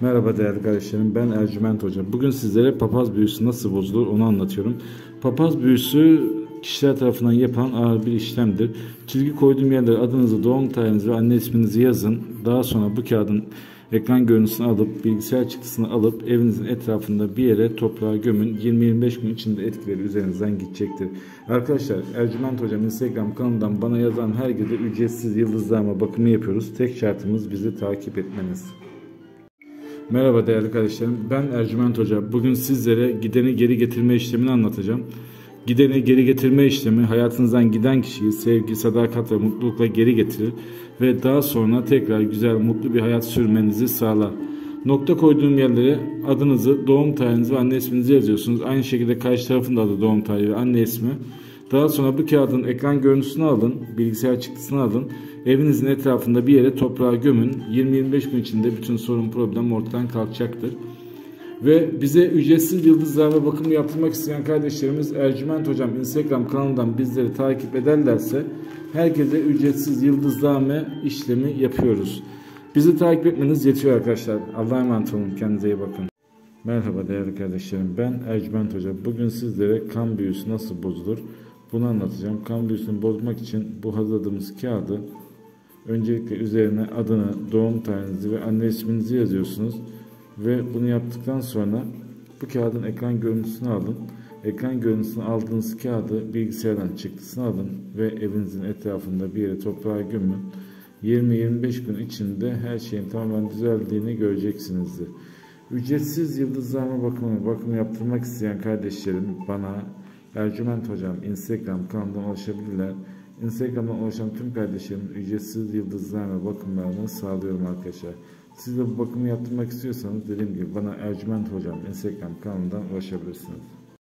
Merhaba değerli kardeşlerim, ben Ercüment Hocam. Bugün sizlere papaz büyüsü nasıl bozulur onu anlatıyorum. Papaz büyüsü kişiler tarafından yapılan ağır bir işlemdir. Çizgi koyduğum yerlere adınızı, doğum tarihinizi ve anne isminizi yazın. Daha sonra bu kağıdın ekran görüntüsünü alıp, bilgisayar çıktısını alıp evinizin etrafında bir yere toprağa gömün. 20-25 gün içinde etkileri üzerinizden gidecektir. Arkadaşlar, Ercüment Hocam Instagram kanalından bana yazan herkese ücretsiz yıldızlarıma bakımı yapıyoruz. Tek şartımız bizi takip etmeniz. Merhaba değerli kardeşlerim, ben Ercüment Hoca. Bugün sizlere gideni geri getirme işlemini anlatacağım. Gideni geri getirme işlemi hayatınızdan giden kişiyi sevgi, sadakat ve mutlulukla geri getirir ve daha sonra tekrar güzel, mutlu bir hayat sürmenizi sağlar. Nokta koyduğum yerlere adınızı, doğum tarihinizi ve anne isminizi yazıyorsunuz. Aynı şekilde karşı tarafın da adı, doğum tarihi ve anne ismi. Daha sonra bu kağıdın ekran görüntüsünü alın, bilgisayar çıktısını alın, evinizin etrafında bir yere toprağa gömün. 20-25 gün içinde bütün sorun, problem ortadan kalkacaktır. Ve bize ücretsiz yıldızlarla bakımı yaptırmak isteyen kardeşlerimiz Ercüment Hocam Instagram kanalından bizleri takip ederlerse herkese ücretsiz yıldızlarla işlemi yapıyoruz. Bizi takip etmeniz yetiyor arkadaşlar. Allah'a emanet olun, kendinize iyi bakın. Merhaba değerli kardeşlerim, ben Ercüment Hocam. Bugün sizlere kan büyüsü nasıl bozulur bunu anlatacağım. Kan büyüsünü bozmak için bu hazırladığımız kağıdı öncelikle üzerine adını, doğum tarihinizi ve anne isminizi yazıyorsunuz. Ve bunu yaptıktan sonra bu kağıdın ekran görüntüsünü alın. Ekran görüntüsünü aldığınız kağıdı bilgisayardan çıktısını alın ve evinizin etrafında bir yere toprağa gömün. 20-25 gün içinde her şeyin tamamen düzeldiğini göreceksinizdir. Ücretsiz yıldızlarla bakımı yaptırmak isteyen kardeşlerim bana Ercüment Hocam Instagram kanalından ulaşabilirler. Instagram'dan ulaşan tüm kardeşlerim ücretsiz yıldızlarla bakımlarını sağlıyorum arkadaşlar. Siz de bu bakımı yaptırmak istiyorsanız dediğim gibi bana Ercüment Hocam Instagram kanalından ulaşabilirsiniz.